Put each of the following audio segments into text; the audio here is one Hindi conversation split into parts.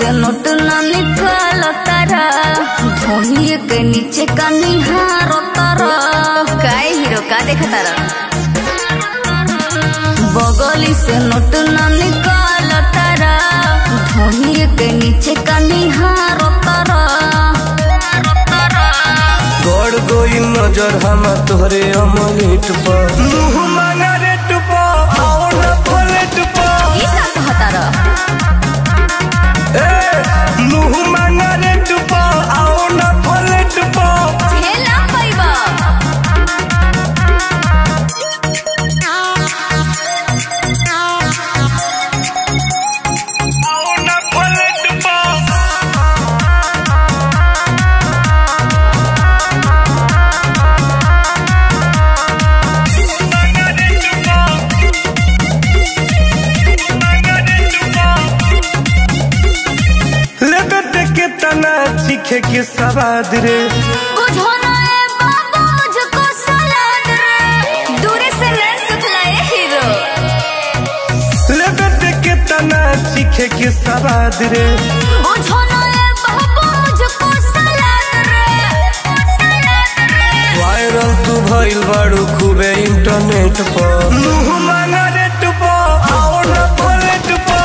से नोट न निकाल तारा धोनी के नीचे कनिहार तारा काहे हीरो का देख तारा बगली से नोट न निकाल तारा धोनी के नीचे कनिहार तारा गड़ गई नजर हम तोहरे अमलेट पर मुंह मांगा रेट पर और न फलेट पर ये ना कहता रह ए मुंह मांगा रेट पर और न फलेट पर ये ना पाइबा के सवाद रे गुझोराए बाबू मुझको सलाद रे दूरे से न सुखलाए हीरो लगत के तना सीखे के सवाद रे गुझोराए बाबू मुझको सलाद रे वायरल तू भइल बाड़ू खूबे इंटरनेट पर मुंह मांगा रेट पर और न भलेट पर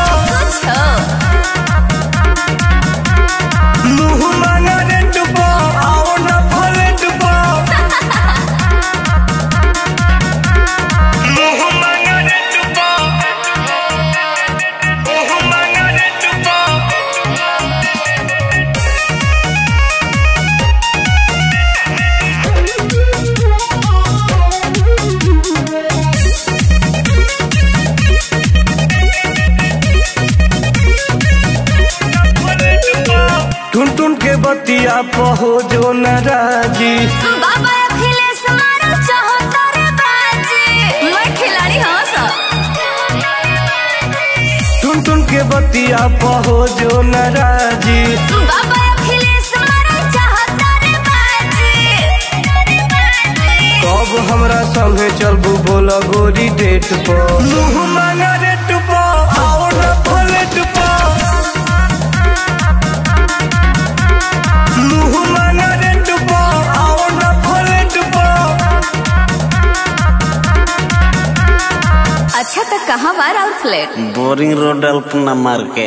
बतिया पहो जो नाराजी बाबा अखिलेश मारो चाहो तारे बाजी मैं खिलाड़ी हूं सा टुनटुन के बतिया पहो जो नाराजी बाबा अखिलेश मारो चाहो तारे बाजी कब हमरा संगे चलबू बोला गोरी डेट पर मुंह मांगा रेट पर और न फलेट पर अच्छा तो कहाँ बार और flat boring road Alpana market.